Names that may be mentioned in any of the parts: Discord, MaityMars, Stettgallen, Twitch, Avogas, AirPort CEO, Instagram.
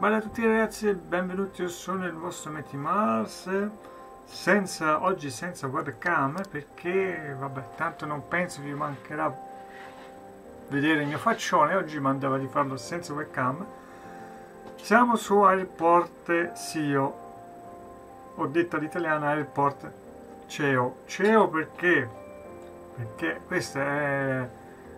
Bella a tutti ragazzi, benvenuti, io sono il vostro MaityMars oggi senza webcam perché vabbè, tanto non penso vi mancherà vedere il mio faccione. Oggi mandava di farlo senza webcam. Siamo su AirPort CEO, ho detto all'italiana AirPort CEO perché questo è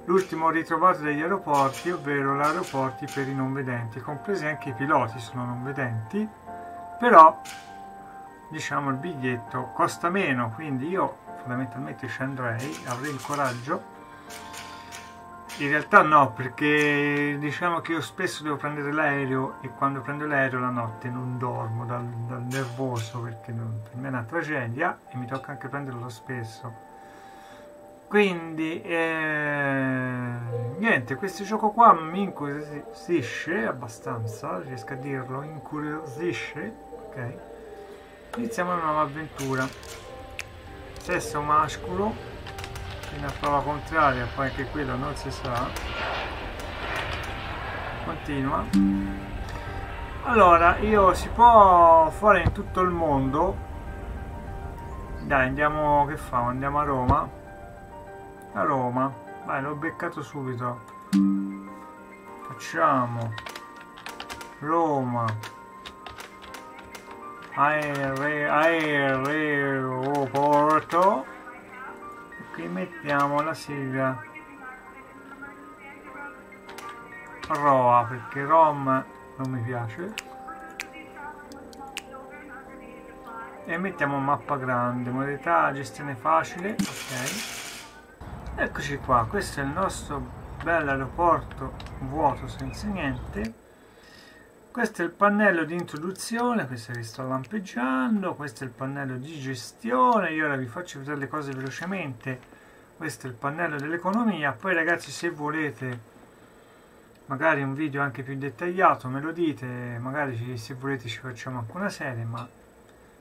l'ultimo ritrovato degli aeroporti, ovvero gli aeroporti per i non vedenti, compresi anche i piloti sono non vedenti, però diciamo il biglietto costa meno, quindi io fondamentalmente scenderei, avrei il coraggio. In realtà no, perché diciamo che io spesso devo prendere l'aereo e quando prendo l'aereo la notte non dormo dal nervoso, perché per me è una tragedia e mi tocca anche prenderlo spesso. Quindi niente, questo gioco qua mi incuriosisce abbastanza, riesco a dirlo, incuriosisce, ok? Iniziamo una nuova avventura. Sesso mascolo, fino a prova contraria, poi anche quello non si sa. Continua. Allora, io si può fare in tutto il mondo. Dai, andiamo, che fa? Andiamo a Roma. A Roma, vai, l'ho beccato subito. Facciamo Roma aeroporto e qui mettiamo la sigla ROA, perché ROM non mi piace, e mettiamo mappa grande, modalità gestione facile, ok. Eccoci qua, questo è il nostro bell'aeroporto vuoto senza niente. Questo è il pannello di introduzione, questo vi sto lampeggiando, questo è il pannello di gestione, io ora vi faccio vedere le cose velocemente. Questo è il pannello dell'economia, poi ragazzi se volete magari un video anche più dettagliato me lo dite, magari se volete ci facciamo anche una serie, ma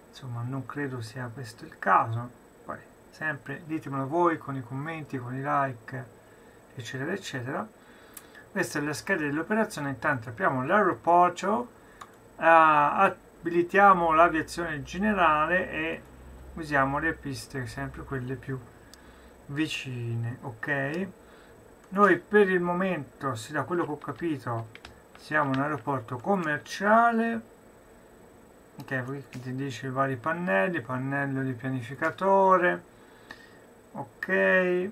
insomma non credo sia questo il caso. Sempre ditemelo voi con i commenti, con i like, eccetera eccetera. Questa è la scheda dell'operazione. Intanto apriamo l'aeroporto, abilitiamo l'aviazione generale e usiamo le piste, sempre quelle più vicine, ok. Noi per il momento, se da quello che ho capito, siamo un aeroporto commerciale. Ok, qui ti dice i vari pannelli, pannello di pianificatore, ok,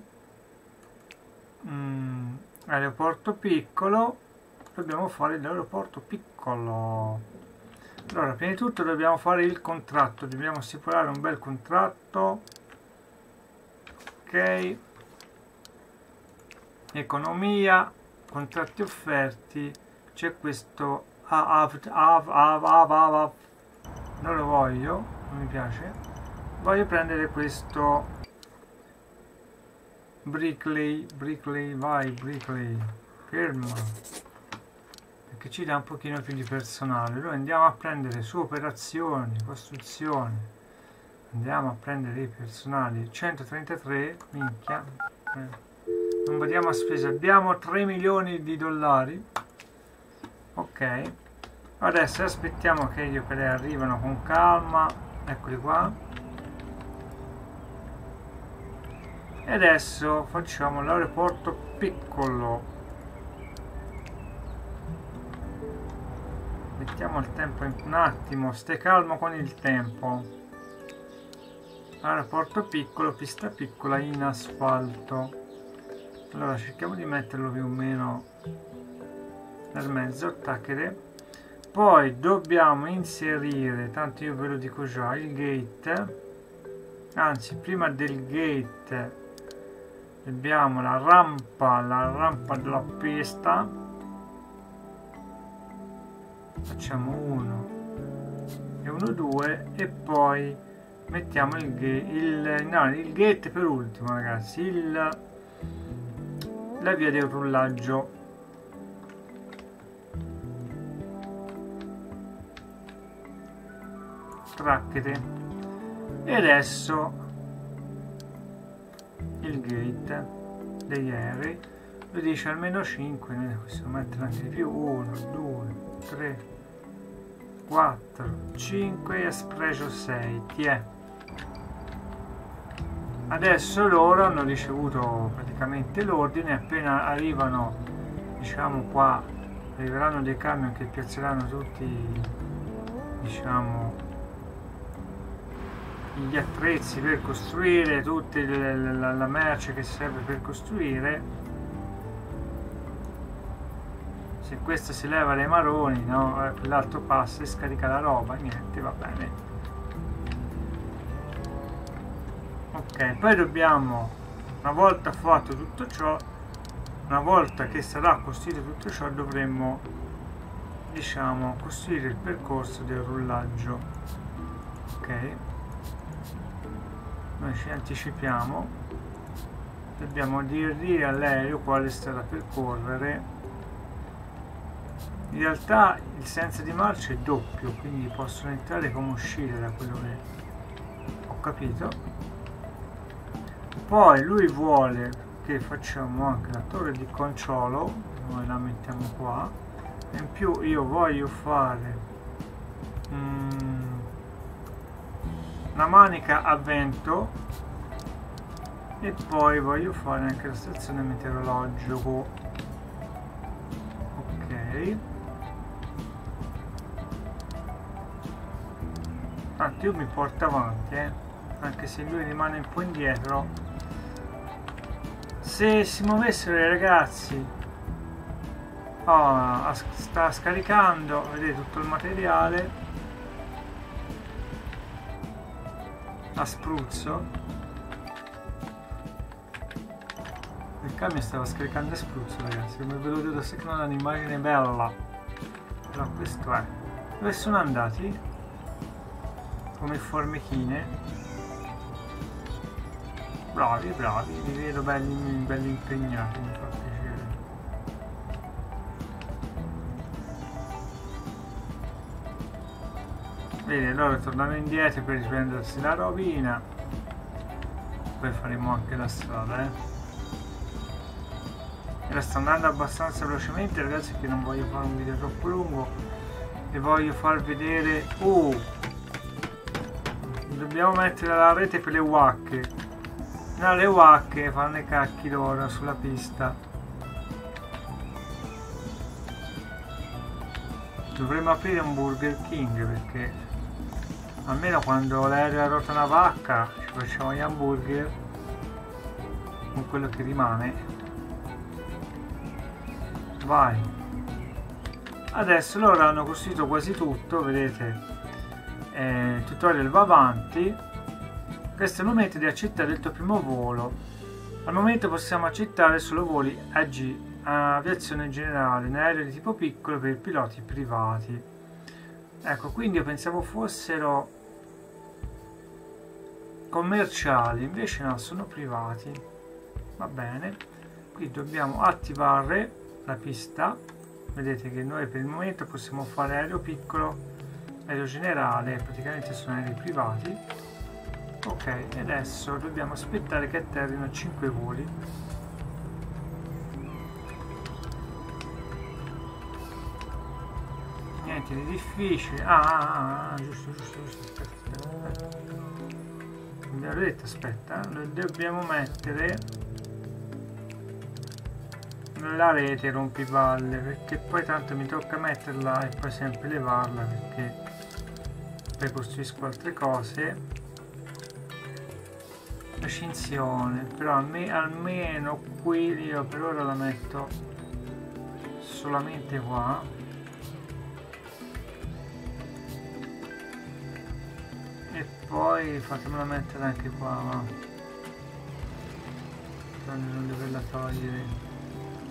aeroporto piccolo, dobbiamo fare l'aeroporto piccolo. Allora, prima di tutto dobbiamo fare il contratto, dobbiamo stipulare un bel contratto, ok, economia, contratti offerti, c'è questo non lo voglio, non mi piace, voglio prendere questo Brickley, vai Brickley, fermo, perché ci dà un pochino più di personale. Noi andiamo a prendere su operazioni, costruzione, andiamo a prendere i personali, 133, minchia, non vadiamo a spesa, abbiamo 3 milioni di dollari, ok. Adesso aspettiamo che gli operai arrivano con calma, eccoli qua, e adesso facciamo l'aeroporto piccolo, mettiamo il tempo in un attimo, stai calmo con il tempo. Aeroporto piccolo, pista piccola in asfalto, allora cerchiamo di metterlo più o meno nel mezzo, tacere. Poi dobbiamo inserire, tanto io ve lo dico già, il gate, anzi prima del gate abbiamo la rampa della pista, facciamo 1 e 1, 2 e poi mettiamo il gate per ultimo ragazzi, la via del rullaggio. E adesso il gate degli aerei lo dice almeno 5, possiamo mettere anche di più, 1, 2, 3, 4, 5 e sfregio 6, tiè. Adesso loro hanno ricevuto praticamente l'ordine, appena arrivano, diciamo qua, arriveranno dei camion che piazzeranno tutti, diciamo, gli attrezzi per costruire, tutta la merce che serve per costruire. Se questa si leva le maroni, no? L'altro passa e scarica la roba, niente, va bene. Ok, poi dobbiamo, una volta fatto tutto ciò, una volta che sarà costruito tutto ciò, dovremmo, diciamo, costruire il percorso del rullaggio. Ok, noi ci anticipiamo, dobbiamo dire all'aereo quale strada percorrere. In realtà il senso di marcia è doppio, quindi possono entrare come uscire, da quello che ho capito. Poi lui vuole che facciamo anche la torre di controllo, noi la mettiamo qua, e in più io voglio fare una manica a vento, e poi voglio fare anche la stazione meteorologico. Ok, tanto io mi porto avanti, anche se lui rimane un po' indietro. Se si muovessero i ragazzi, sta scaricando, vedete tutto il materiale a spruzzo, il camion stava scaricando a spruzzo, ragazzi, come ve lo vedo, se non è un'immagine bella, però questo è. Dove sono andati? Come formichine, bravi, bravi, li vedo belli impegnati, mi fa piacere. Bene, allora tornano indietro per riprendersi la rovina, poi faremo anche la strada, la sto andando abbastanza velocemente, ragazzi, che non voglio fare un video troppo lungo, e voglio far vedere. Dobbiamo mettere la rete per le wacche. No, le wacche fanno i cacchi loro sulla pista. Dovremmo aprire un Burger King, perché almeno quando l'aereo ha rotto una vacca ci facciamo gli hamburger con quello che rimane. Vai. Adesso loro hanno costruito quasi tutto, vedete. Il tutorial va avanti. Questo è il momento di accettare il tuo primo volo. Al momento possiamo accettare solo voli AG, aviazione generale, in aereo di tipo piccolo per piloti privati. Ecco, quindi io pensavo fossero commerciali, invece no, sono privati. Va bene, qui dobbiamo attivare la pista. Vedete che noi per il momento possiamo fare aereo piccolo, aereo generale, praticamente sono aerei privati. Ok, e adesso dobbiamo aspettare che atterrino 5 voli. Niente di difficile. Giusto, aspetta. Abbiamo detto, aspetta, noi dobbiamo mettere la rete rompipalle, perché poi tanto mi tocca metterla e poi sempre levarla, perché poi costruisco altre cose. L'escinzione, però almeno qui io per ora la metto solamente qua. E poi fatemela mettere anche qua, va, per non doverla togliere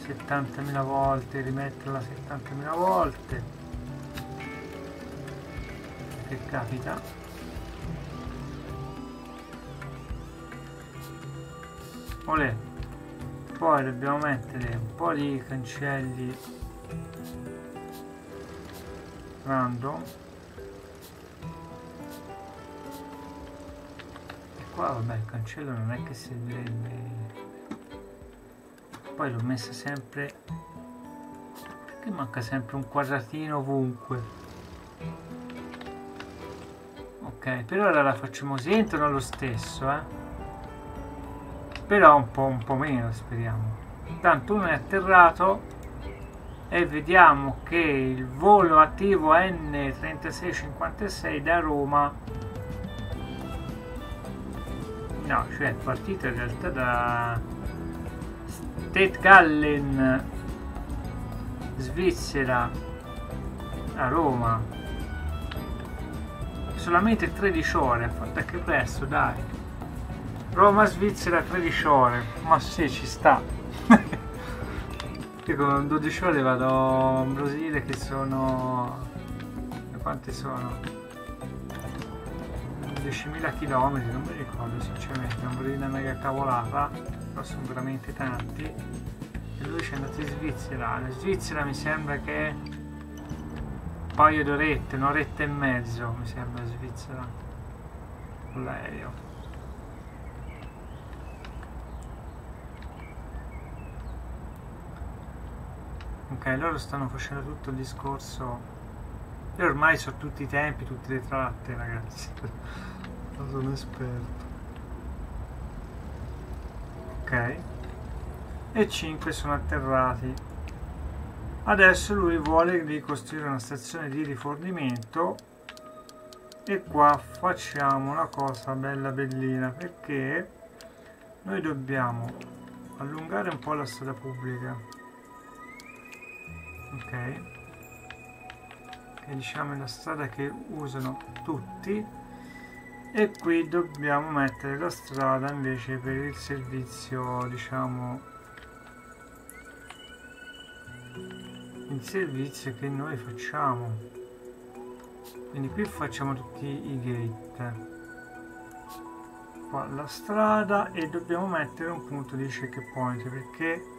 70.000 volte, rimetterla 70.000 volte. Che capita. Olè. Poi dobbiamo mettere un po' di cancelli random, e qua vabbè il cancello non è che si deve, poi l'ho messa sempre perché manca sempre un quadratino ovunque. Ok, per ora la facciamo sentono lo stesso, però un po' meno, speriamo. Intanto uno è atterrato e vediamo che il volo attivo N3656 da Roma, no, cioè è partito in realtà da Stettgallen, Svizzera, a Roma, solamente 13 ore, ha fatto anche presto, dai. Roma, Svizzera, 13 ore, ma sì, ci sta. Con 12 ore vado in Brasile, che sono... quante sono? 10.000 km, non mi ricordo sinceramente, non vorrei una mega cavolata, però sono veramente tanti. E lui ci è andato in Svizzera, la Svizzera mi sembra che un paio d'orette, un'oretta e mezzo mi sembra in Svizzera con l'aereo. Ok, loro stanno facendo tutto il discorso. Io ormai so tutti i tempi, tutte le tratte, ragazzi. Non sono esperto. Ok. E 5 sono atterrati. Adesso lui vuole ricostruire una stazione di rifornimento. E qua facciamo una cosa bella bellina, perché noi dobbiamo allungare un po' la strada pubblica. Ok, che diciamo è la strada che usano tutti, e qui dobbiamo mettere la strada invece per il servizio, diciamo il servizio che noi facciamo, quindi qui facciamo tutti i gate, qua la strada, e dobbiamo mettere un punto di checkpoint perché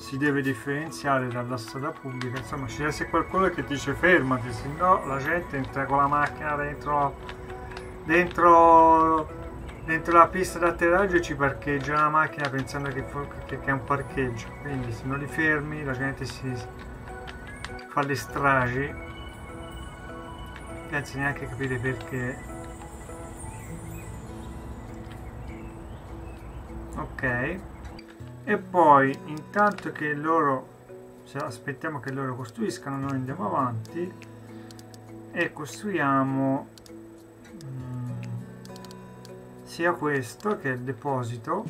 si deve differenziare dalla strada pubblica. Insomma, ci deve essere qualcuno che dice fermati, se no la gente entra con la macchina dentro la pista d'atterraggio e ci parcheggia la macchina pensando che è un parcheggio, quindi se non li fermi la gente si fa le stragi senza neanche capire perché. Ok. E poi intanto che loro, cioè, aspettiamo che loro costruiscano, noi andiamo avanti e costruiamo sia questo che il deposito,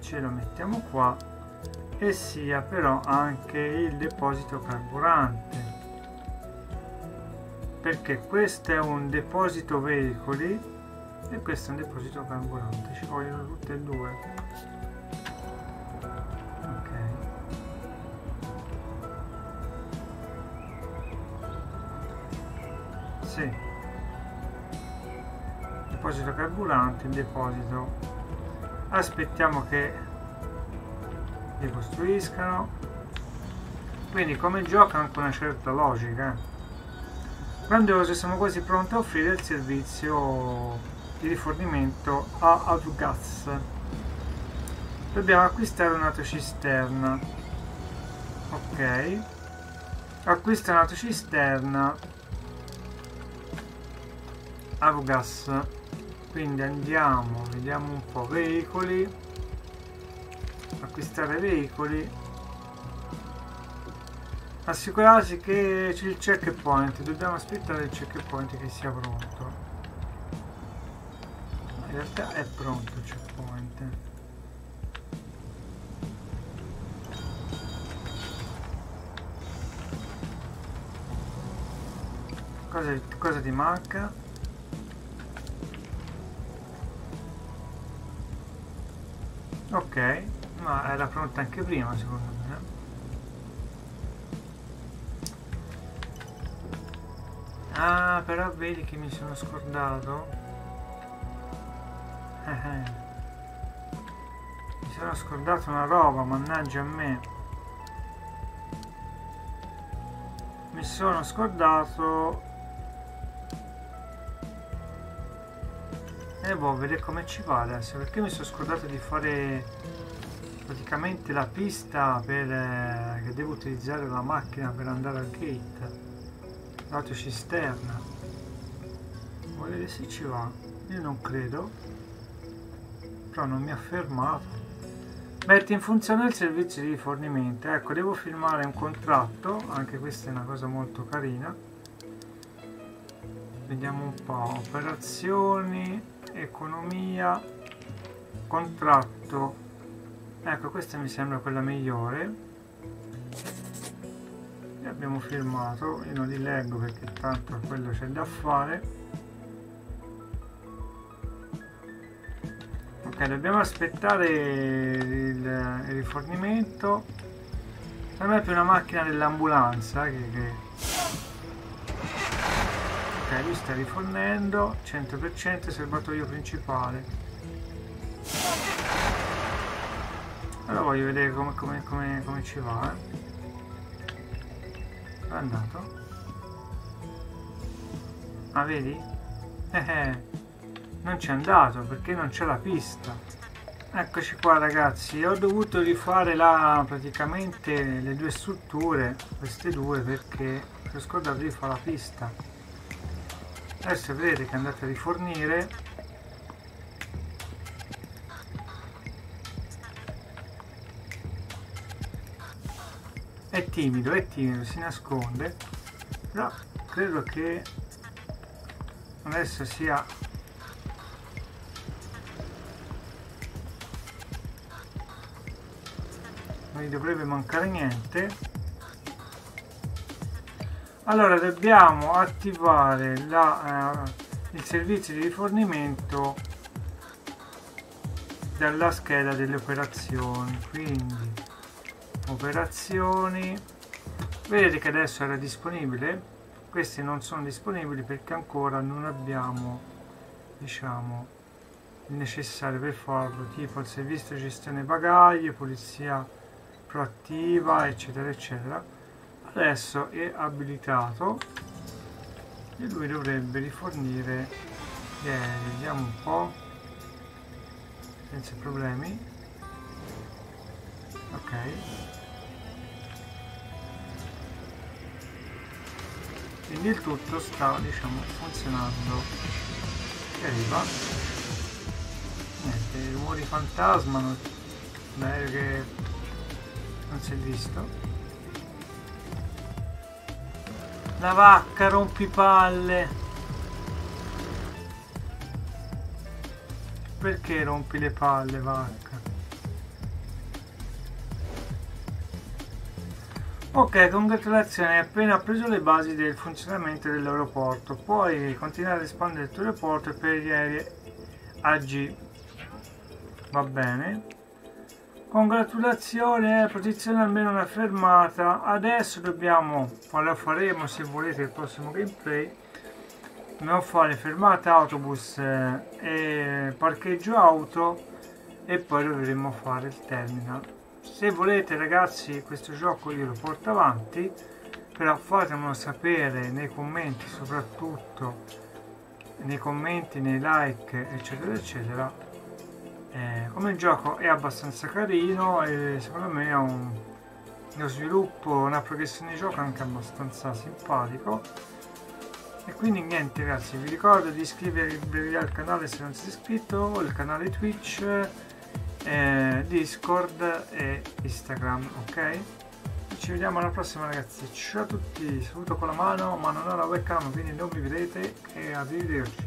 ce lo mettiamo qua, e sia però anche il deposito carburante, perché questo è un deposito veicoli e questo è un deposito carburante, ci vogliono tutte e due. Ok, sì, deposito carburante, deposito. Aspettiamo che li costruiscano, quindi come gioca anche una certa logica. Grandioso, siamo quasi pronti a offrire il servizio di rifornimento a Avogas. Dobbiamo acquistare un'autocisterna. Ok, acquista un'autocisterna Avogas. Quindi andiamo, vediamo un po', veicoli, acquistare veicoli. Assicurarsi che c'è il checkpoint, dobbiamo aspettare il checkpoint che sia pronto. In realtà è pronto il checkpoint. Cosa ti manca? Ok, ma era pronta anche prima secondo me. Ah, però vedi che mi sono scordato. Mi sono scordato una roba, mannaggia a me. Mi sono scordato. E boh, vedere come ci va adesso, perché mi sono scordato di fare praticamente la pista che devo utilizzare la macchina per andare al gate, lato cisterna. Vuoi vedere se ci va? Io non credo, però non mi ha fermato. Metti in funzione il servizio di rifornimento. Ecco, devo firmare un contratto, anche questa è una cosa molto carina. Vediamo un po', operazioni, economia, contratto. Ecco, questa mi sembra quella migliore. E abbiamo firmato, io non li leggo perché tanto quello c'è da fare. Ok, dobbiamo aspettare il rifornimento. Per me è più una macchina dell'ambulanza che... Ok, lui sta rifornendo 100% serbatoio principale. Allora voglio vedere come ci va, eh. È andato. Ah, vedi? Non c'è andato perché non c'è la pista. Eccoci qua ragazzi, ho dovuto rifare praticamente le due strutture, queste due, perché ho scordato di fare la pista. Adesso vedete che andate a rifornire. È timido, si nasconde, però credo che adesso sia... non dovrebbe mancare niente. Allora dobbiamo attivare il servizio di rifornimento dalla scheda delle operazioni, quindi operazioni. Vedete che adesso era disponibile, questi non sono disponibili perché ancora non abbiamo, diciamo, il necessario per farlo, tipo il servizio di gestione bagagli, polizia attiva, eccetera eccetera. Adesso è abilitato e lui dovrebbe rifornire gli aerei, vediamo un po', senza problemi. Ok, quindi il tutto sta, diciamo, funzionando. E arriva, niente rumori fantasma, l'aereo che non si è visto. La vacca rompipalle. Perché rompi le palle, vacca? Ok, congratulazioni, hai appena preso le basi del funzionamento dell'aeroporto. Puoi continuare ad espandere il tuo aeroporto per gli aerei AG. Va bene. Congratulazione, posizione almeno una fermata. Adesso dobbiamo, la faremo se volete il prossimo gameplay, dobbiamo fare fermata autobus e parcheggio auto e poi dovremo fare il terminal. Se volete ragazzi questo gioco io lo porto avanti, però fatemelo sapere nei commenti, soprattutto nei commenti, nei like eccetera eccetera. Come il gioco è abbastanza carino e secondo me ha uno sviluppo, una progressione di gioco anche abbastanza simpatico, e quindi niente ragazzi, vi ricordo di iscrivervi al canale se non siete iscritto, il canale Twitch, Discord e Instagram. Ok, ci vediamo alla prossima ragazzi, ciao a tutti, saluto con la mano ma non ho la webcam quindi non mi vedete, e arrivederci.